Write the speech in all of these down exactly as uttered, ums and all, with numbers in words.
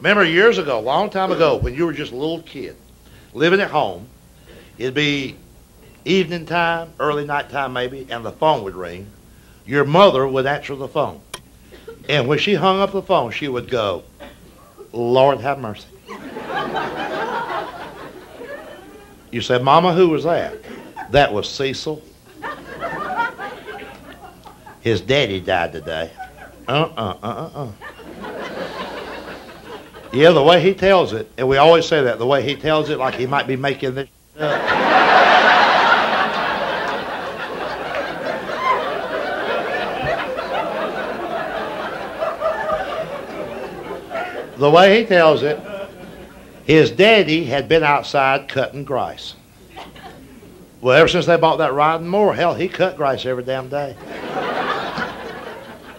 Remember years ago, a long time ago, when you were just a little kid, living at home, it'd be evening time, early night time maybe, and the phone would ring. Your mother would answer the phone. And when she hung up the phone, she would go, "Lord have mercy." You said, "Mama, who was that?" That was Cecil. His daddy died today. Uh-uh, uh-uh, uh. Yeah, the way he tells it, and we always say that, the way he tells it, like he might be making this up. The way he tells it, his daddy had been outside cutting grass. Well, ever since they bought that riding mower, hell, he cut grass every damn day.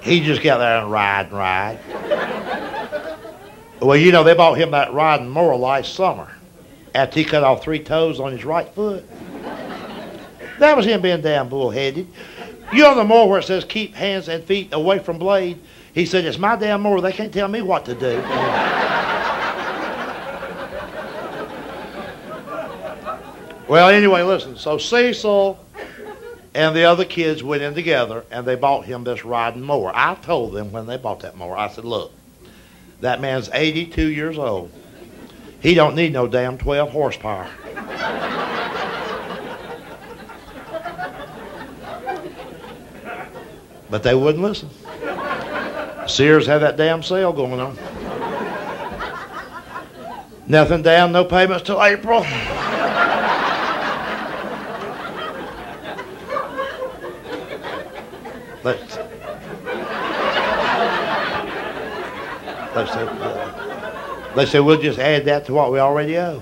He just got there and ride and ride. Well, you know, they bought him that riding mower last summer after he cut off three toes on his right foot. That was him being damn bullheaded. You know the mower where it says keep hands and feet away from blade? He said, "It's my damn mower. They can't tell me what to do." Well, anyway, listen. So Cecil and the other kids went in together, and they bought him this riding mower. I told them when they bought that mower, I said, "Look, that man's eighty-two years old. He don't need no damn twelve horsepower." But they wouldn't listen. Sears had that damn sale going on. Nothing down, no payments till April. let's let's say, uh, let's say we'll just add that to what we already owe.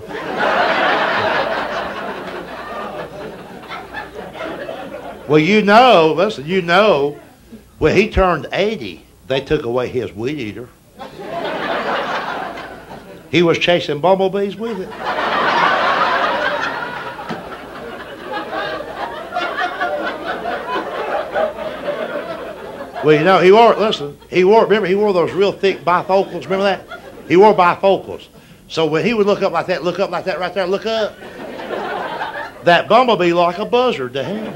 Well, you know, listen, you know, when he turned eighty. They took away his weed eater. He was chasing bumblebees with it. Well, you know, he wore, listen, he wore, remember, he wore those real thick bifocals, remember that? He wore bifocals. So when he would look up like that, look up like that right there, look up, that bumblebee like a buzzard to him.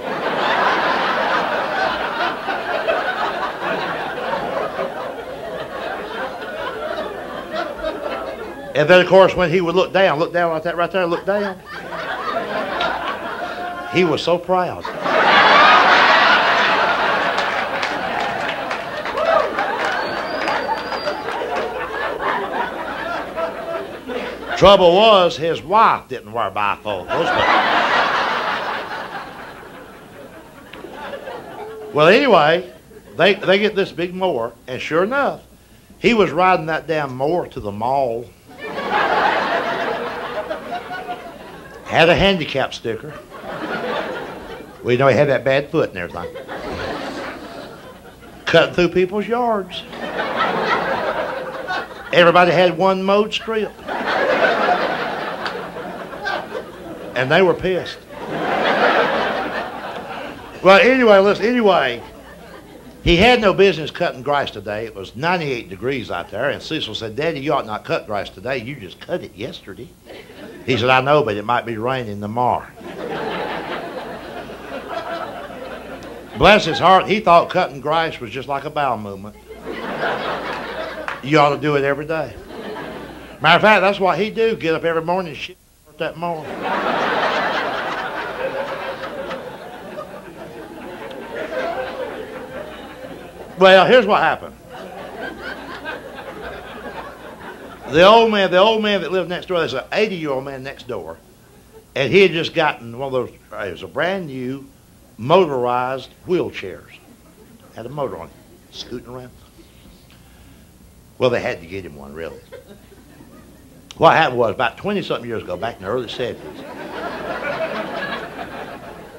And then, of course, when he would look down, look down like that right there, look down. He was so proud. Trouble was, his wife didn't wear bifocals. But... Well, anyway, they, they get this big mower, and sure enough, he was riding that damn mower to the mall. Had a handicap sticker. We know he had that bad foot and everything. Cutting through people's yards. Everybody had one mowed strip. And they were pissed. Well, anyway, listen, anyway, he had no business cutting grass today. It was ninety-eight degrees out there, and Cecil said, "Daddy, you ought not cut grass today. You just cut it yesterday." He said, "I know, but it might be raining tomorrow." Bless his heart, he thought cutting grass was just like a bowel movement. You ought to do it every day. Matter of fact, that's what he do, get up every morning and shit that morning. Well, here's what happened. The old man, the old man that lived next door, there's an eighty-year-old man next door, and he had just gotten one of those, it was a brand new motorized wheelchairs. Had a motor on it, scooting around. Well, they had to get him one, really. What happened was, about twenty-something years ago, back in the early seventies,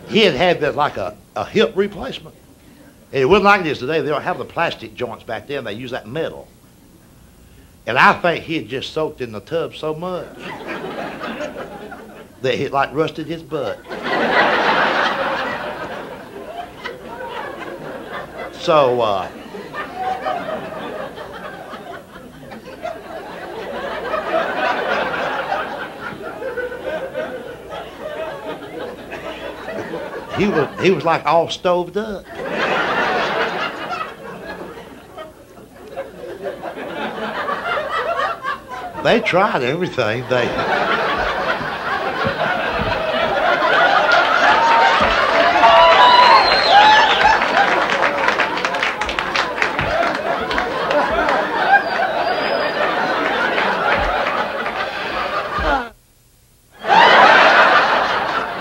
he had had this, like a, a hip replacement. And it wasn't like it is today. They don't have the plastic joints back then. They use that metal. And I think he had just soaked in the tub so much that it like rusted his butt. So, uh, He was, he was like all stoved up. They tried everything. They.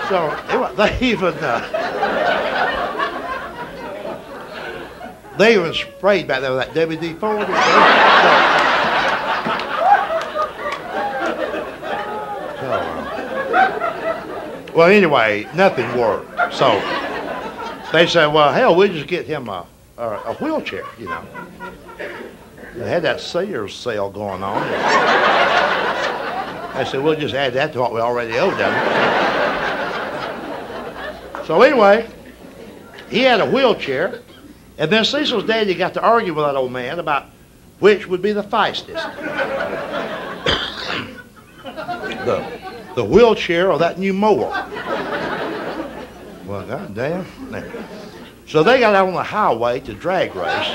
So they even uh, they even sprayed back there with that W D forty. Well, anyway, nothing worked. So they said, well, hell, we'll just get him a, a, a wheelchair, you know. They had that Sears sale going on. They said, we'll just add that to what we already owed them. So anyway, he had a wheelchair. And then Cecil's daddy got to argue with that old man about which would be the feistiest. the, the wheelchair or that new mower. Well, goddamn. So they got out on the highway to drag race.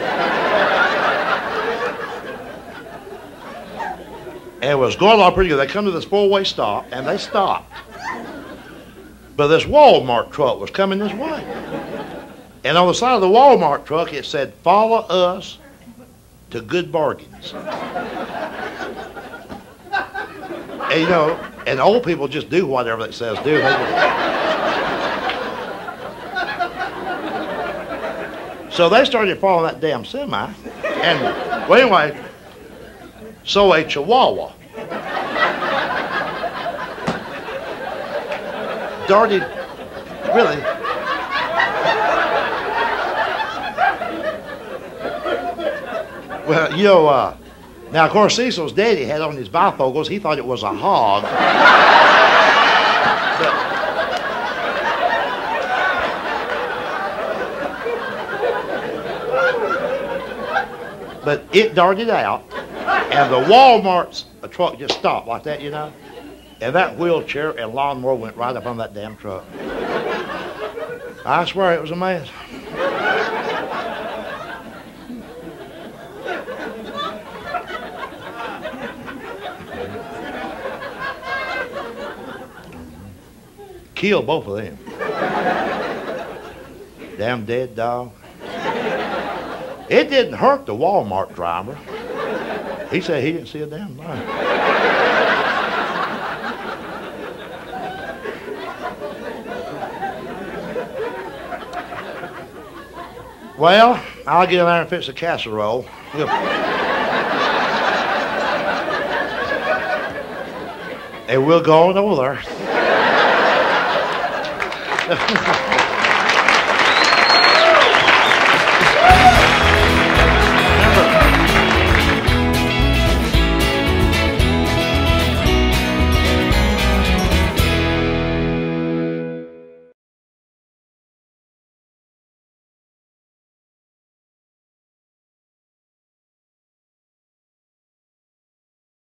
And it was going along pretty good. They come to this four-way stop, and they stopped. But this Walmart truck was coming this way. And on the side of the Walmart truck, it said, "Follow us to good bargains." And, you know, and old people just do whatever it says do. So they started following that damn semi. And, well, anyway, so a chihuahua darted, really, well, you know, uh, now, of course, Cecil's daddy had on his bifocals. He thought it was a hog. But, but it darted out, and the Walmart's a truck just stopped like that, you know? And that wheelchair and lawnmower went right up on that damn truck. I swear it was a mess. Kill both of them. Damn dead dog. It didn't hurt the Walmart driver. He said he didn't see a damn thing. Well, I'll get in there and fix the casserole. We'll... and we'll go on over there. Ha, ha, ha.